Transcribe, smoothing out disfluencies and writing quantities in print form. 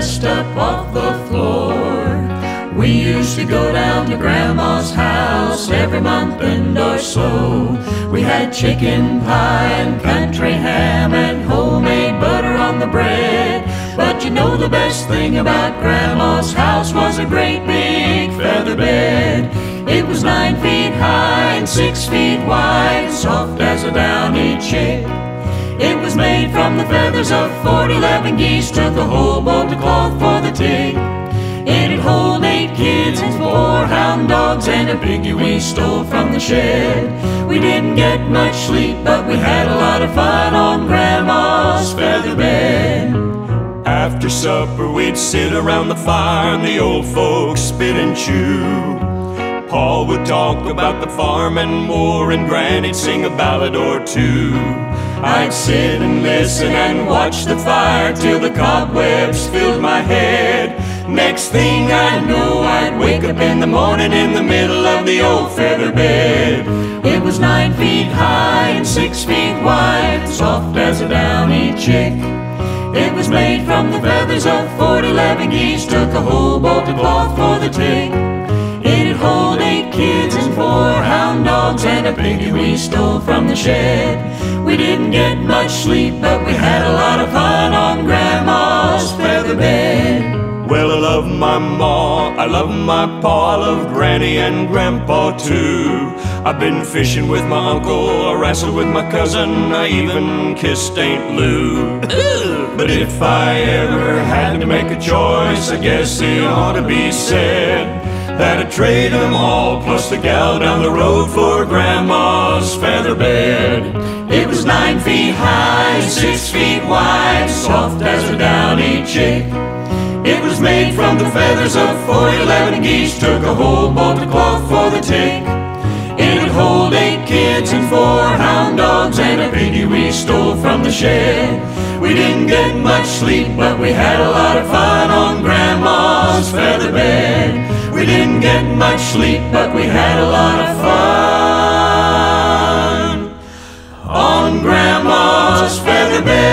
dressed up off the floor. We used to go down to Grandma's house every month and or so. We had chicken pie and country ham and homemade butter on the bread. But you know the best thing about Grandma's house was a great big feather bed. It was 9 feet high and 6 feet wide, soft as a downy chick. It was made from the feathers of 40 11 geese, took the whole boat to cloth for the tick. It'd hold 8 kids and 4 hound dogs and a piggy we stole from the shed. We didn't get much sleep, but we had a lot of fun on Grandma's feather bed. After supper we'd sit around the fire and the old folks spit and chew. Paul would talk about the farm and war, and Granny'd sing a ballad or two. I'd sit and listen and watch the fire till the cobwebs filled my head. Next thing I know, I'd wake up in the morning in the middle of the old feather bed. It was 9 feet high and 6 feet wide, soft as a downy chick. It was made from the feathers of 40 11 geese, took a whole boat of cloth for the tick. It'd hold 8 kids and 4 hound dogs and a piggy we stole from the shed. We didn't get much sleep, but we had a lot of fun on Grandma's feather bed. Well, I love my ma, I love my pa, I love Granny and Grandpa too. I've been fishing with my uncle, I wrestled with my cousin, I even kissed Aunt Lou. But if I ever had to make a choice, I guess it ought to be said that I'd trade them all, plus the gal down the road, for Grandma's feather bed. It was 9 feet high, 6 feet wide, soft as a downy chick. It was made from the feathers of 40 11 geese, took a whole bolt of cloth for the tick. It'd hold 8 kids and 4 hound dogs and a piggy we stole from the shed. We didn't get much sleep, but we had a lot of fun on Grandma's feather bed. We didn't get much sleep, but we had a lot of fun on Grandma's feather bed.